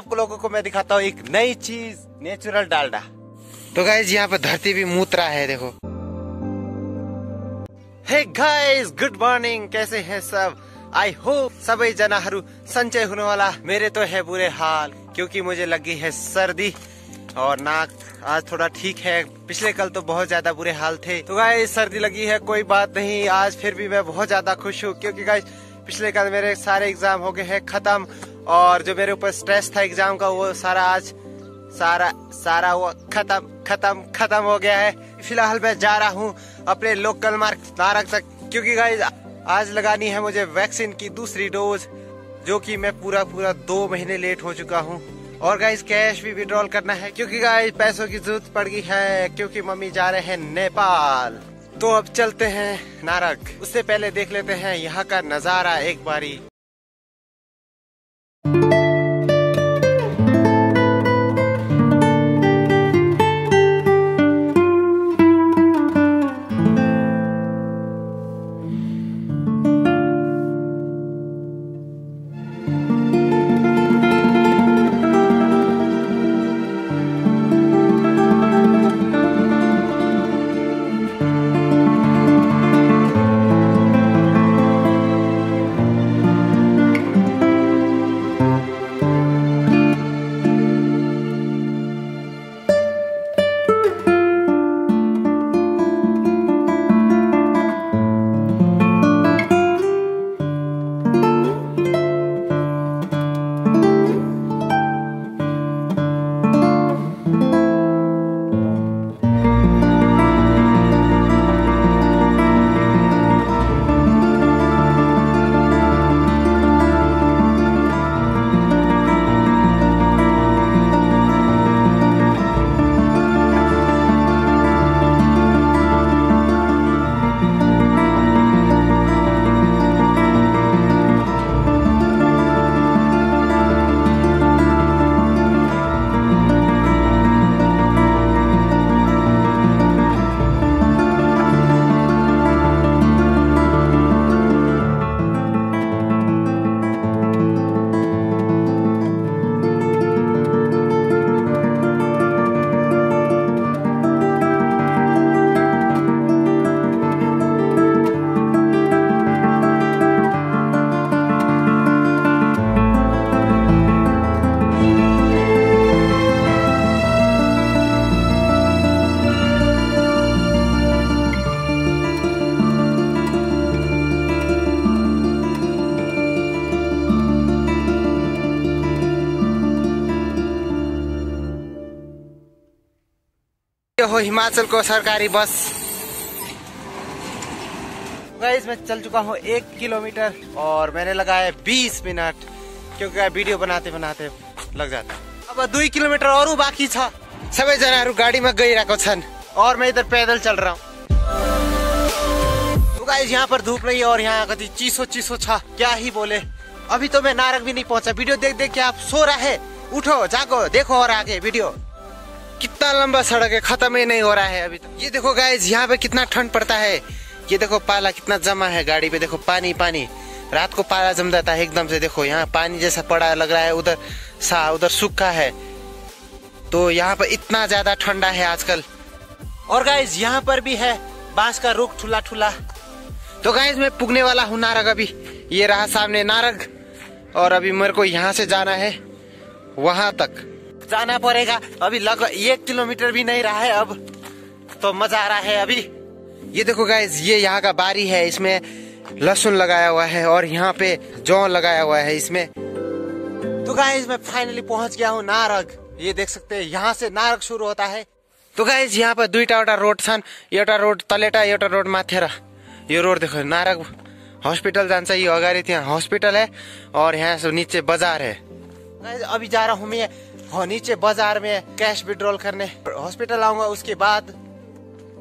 आप लोगों को मैं दिखाता हूँ एक नई चीज, नेचुरल डालडा। तो गाइज यहाँ पे धरती भी मूत्रा है, देखो। हे गाइज, गुड मॉर्निंग, कैसे हैं सब? आई होप सभी जना हरू संचय होने वाला। मेरे तो है बुरे हाल क्योंकि मुझे लगी है सर्दी और नाक आज थोड़ा ठीक है। पिछले कल तो बहुत ज्यादा बुरे हाल थे। तो गाइज सर्दी लगी है, कोई बात नहीं। आज फिर भी मैं बहुत ज्यादा खुश हूँ क्योंकि गाइज पिछले कल मेरे सारे एग्जाम हो गए हैं खत्म और जो मेरे ऊपर स्ट्रेस था एग्जाम का वो सारा आज सारा वो खत्म हो गया है। फिलहाल मैं जा रहा हूँ अपने लोकल मार्केट नारक तक क्योंकि गाइज आज लगानी है मुझे वैक्सीन की दूसरी डोज, जो कि मैं पूरा 2 महीने लेट हो चुका हूँ। और गाइज कैश भी विड्रॉल करना है क्योंकि गाइज पैसों की जरूरत पड़ गई है क्योंकि मम्मी जा रहे हैं नेपाल। तो अब चलते हैं नारक, उससे पहले देख लेते हैं यहाँ का नजारा एक बारी। हो हिमाचल को सरकारी बस। गाइस मैं चल चुका हूँ 1 किलोमीटर और मैंने लगाया 20 मिनट क्योंकि वीडियो बनाते बनाते लग जाता। अब 2 किलोमीटर और बाकी छ। सबै जनाहरू गाडीमा गइरहेको छन् और मैं इधर पैदल चल रहा हूँ। तो गाइस यहाँ पर धूप नहीं और यहाँ कति चिसो छ, क्या ही बोले। अभी तो मैं नारक भी नहीं पहुँचा। वीडियो देख देख के आप सो रहे है, उठो जागो देखो और आगे वीडियो। कितना लंबा सड़क है, खत्म ही नहीं हो रहा है अभी तक। ये देखो गाइज यहाँ पे कितना ठंड पड़ता है। ये देखो पाला कितना जमा है गाड़ी पे, देखो पानी रात को पाला जम जाता है एकदम से। देखो यहाँ पानी जैसा पड़ा लग रहा है, उधर सूखा है। तो यहाँ पर इतना ज्यादा ठंडा है आजकल। और गाइज यहाँ पर भी है बांस का रुख ठुला। तो गाइज मैं पुगने वाला हूँ नारक। अभी ये रहा सामने नारक और अभी मेरे को यहाँ से जाना है, वहां तक जाना पड़ेगा। अभी लगभग 1 किलोमीटर भी नहीं रहा है, अब तो मजा आ रहा है अभी। ये देखो गाइज ये यहाँ का बारी है, इसमें लहसुन लगाया हुआ है और यहाँ पे जौ लगाया हुआ है इसमें। तो गाइज मैं फाइनली पहुंच गया हूँ नारक। ये देख सकते हैं यहाँ से नारक शुरू होता है। तो गाइज यहाँ पर दुईटा रोड छन्, एउटा रोड तलेटा एउटा रोड माथेरा। यो रोड देखो नारक हॉस्पिटल जान्छ, यो अगाडि त्यहाँ हॉस्पिटल है और यहाँ से नीचे बजार है। अभी जा रहा हूँ मैं नीचे बाजार में कैश विड्रॉल करने, हॉस्पिटल आऊंगा उसके बाद।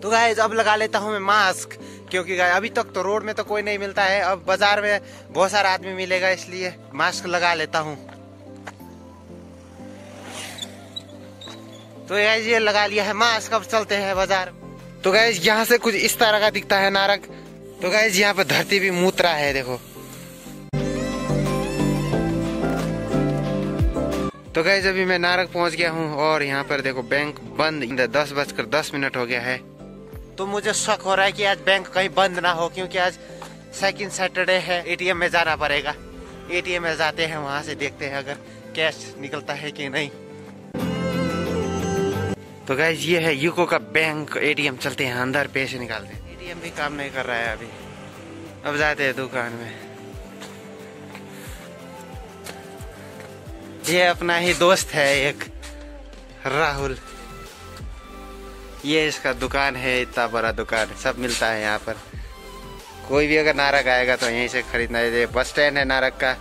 तो गाइस अब लगा लेता हूँ मैं मास्क क्योंकि अभी तक तो रोड में तो कोई नहीं मिलता है, अब बाजार में बहुत सारा आदमी मिलेगा इसलिए मास्क लगा लेता हूँ। तो गाइस ये लगा लिया है मास्क, अब चलते हैं बाजार। तो गाइस यहाँ से कुछ इस तरह का दिखता है नारक। तो गाइस यहाँ पे धरती भी मूत्रा है, देखो। तो गाइस अभी मैं नारक पहुंच गया हूं और यहां पर देखो बैंक बंद 10:10 हो गया है। तो मुझे शक हो रहा है कि आज बैंक कहीं बंद ना हो, क्योंकि आज सेकंड सैटरडे है, एटीएम में जाना पड़ेगा। एटीएम में जाते हैं, वहां से देखते हैं अगर कैश निकलता है कि नहीं। तो गाइस ये है यूको का बैंक एटीएम, चलते हैं अंदर पैसे निकालते हैं। एटीएम भी काम नहीं कर रहा है अभी, अब जाते हैं दुकान में। ये अपना ही दोस्त है एक, राहुल, ये इसका दुकान है, इतना बड़ा दुकान, सब मिलता है यहाँ पर। कोई भी अगर नारक आएगा तो यहीं से खरीदना है। ये बस स्टैंड है नारक का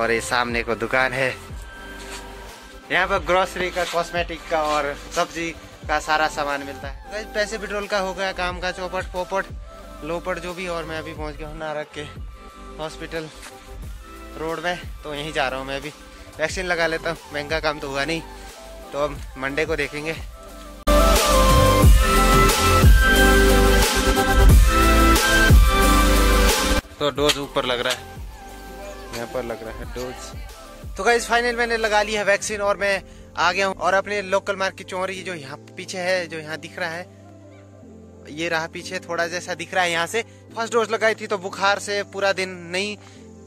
और ये सामने को दुकान है। यहाँ पर ग्रोसरी का, कॉस्मेटिक का और सब्जी का सारा सामान मिलता है। पैसे पेट्रोल का हो गया, काम का चौपट पोपट लोपट जो भी। और मैं अभी पहुँच गया हूँ नारक के हॉस्पिटल रोड में, तो यहीं जा रहा हूँ मैं। अभी वैक्सीन लगा लेता हूँ, बैंक का काम तो हुआ नहीं, तो अब मंडे को देखेंगे। तो डोज ऊपर लग रहा है, यहाँ पर लग रहा है डोज। तो गाइस फाइनल मैंने लगा ली है वैक्सीन और मैं आ गया हूँ। और अपने लोकल मार्केट चौरी जो यहाँ पीछे है, जो यहाँ दिख रहा है, ये रहा पीछे थोड़ा जैसा दिख रहा है, यहाँ से फर्स्ट डोज लगाई थी। तो बुखार से पूरा दिन नहीं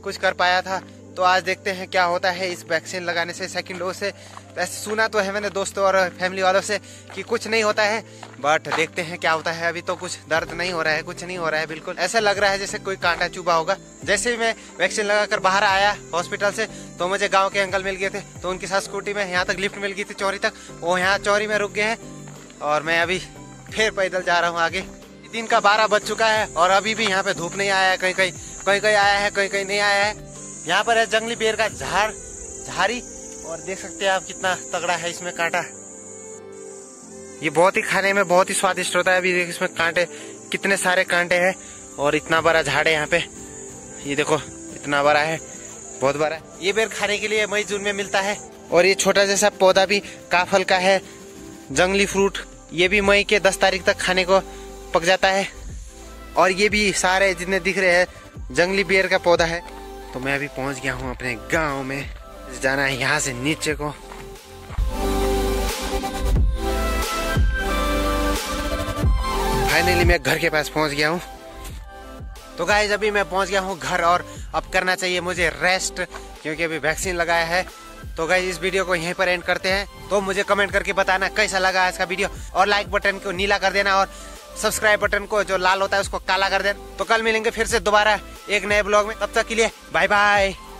कुछ कर पाया था, तो आज देखते हैं क्या होता है इस वैक्सीन लगाने से, सेकंड डोज से। वैसे सुना तो है मैंने दोस्तों और फैमिली वालों से कि कुछ नहीं होता है, बट देखते हैं क्या होता है। अभी तो कुछ दर्द नहीं हो रहा है, कुछ नहीं हो रहा है, बिल्कुल ऐसा लग रहा है जैसे कोई कांटा चुभा होगा। जैसे ही मैं वैक्सीन लगाकर बाहर आया हॉस्पिटल से, तो मुझे गाँव के अंकल मिल गए थे, तो उनके साथ स्कूटी में यहाँ तक लिफ्ट मिल गई थी चौरी तक, वो यहाँ चौरी में रुक गए हैं। और मैं अभी फिर पैदल जा रहा हूँ आगे। दिन का 12 बज चुका है और अभी भी यहाँ पे धूप नहीं आया है, कहीं कहीं आया है, कहीं कहीं नहीं आया है। यहाँ पर है जंगली बेर का झाड़, झाड़ी, और देख सकते हैं आप कितना तगड़ा है इसमें कांटा। ये बहुत ही खाने में बहुत ही स्वादिष्ट होता है। अभी देखिए इसमें कांटे, कितने सारे कांटे हैं और इतना बड़ा झाड़ है यहाँ पे। ये देखो इतना बड़ा है, बहुत बड़ा है। ये बेर खाने के लिए मई जून में मिलता है। और ये छोटा जैसा पौधा भी काफल का है, जंगली फ्रूट, ये भी मई के 10 तारीख तक खाने को पक जाता है। और ये भी सारे जितने दिख रहे हैं जंगली बेर का पौधा है। तो मैं अभी पहुंच गया हूं अपने गांव में, जाना है यहाँ से नीचे को। फाइनली मैं घर के पास पहुंच गया हूं। तो गाइस अभी मैं पहुंच गया हूं घर और अब करना चाहिए मुझे रेस्ट, क्योंकि अभी वैक्सीन लगाया है। तो गाइस इस वीडियो को यहीं पर एंड करते हैं। तो मुझे कमेंट करके बताना कैसा लगा आज का वीडियो, और लाइक बटन को नीला कर देना और सब्सक्राइब बटन को जो लाल होता है उसको काला कर देना। तो कल मिलेंगे फिर से दोबारा एक नए ब्लॉग में, तब तक के लिए बाय बाय।